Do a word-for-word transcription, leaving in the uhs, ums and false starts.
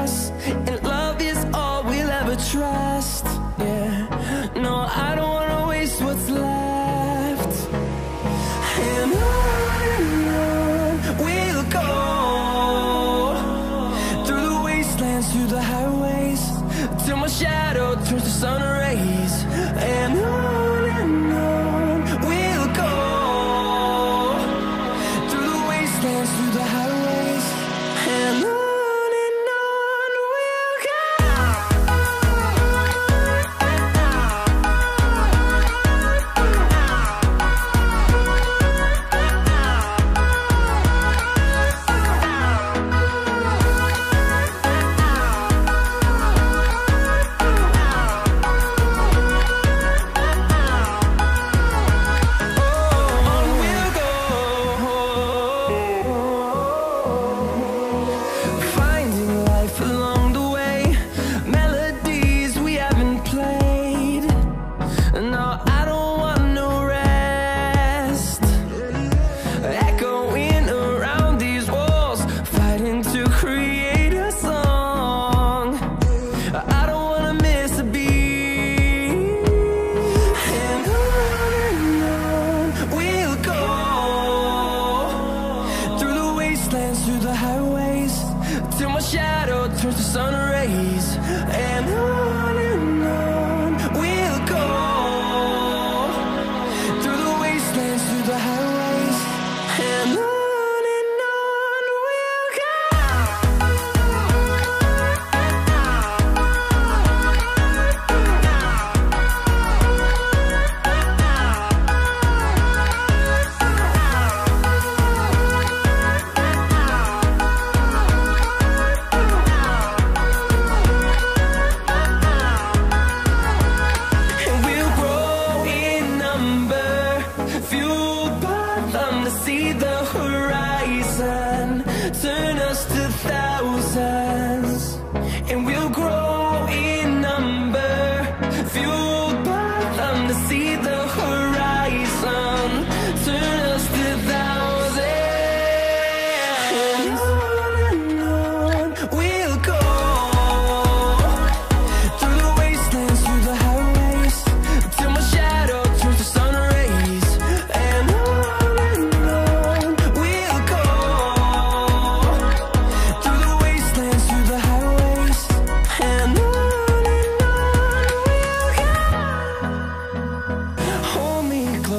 us, and love is all we'll ever trust. Yeah, no, I don't wanna waste what's left. And on and on we'll go, through the wastelands, through the highways, till my shadow turns to sun rays. And on and on we'll go, through the wastelands, through the highways. And on. Through the highways, till my shadow turns to sun rays. And on and on we'll go, through the wastelands, through the highways. And on. Turn us to thousands, and we'll grow in number, fueled by them to see the horizon. Turn us to thousands, and on and on we'll go, through the wastelands, through the highways, till my shadow turns to sun rays. And on and on we'll go,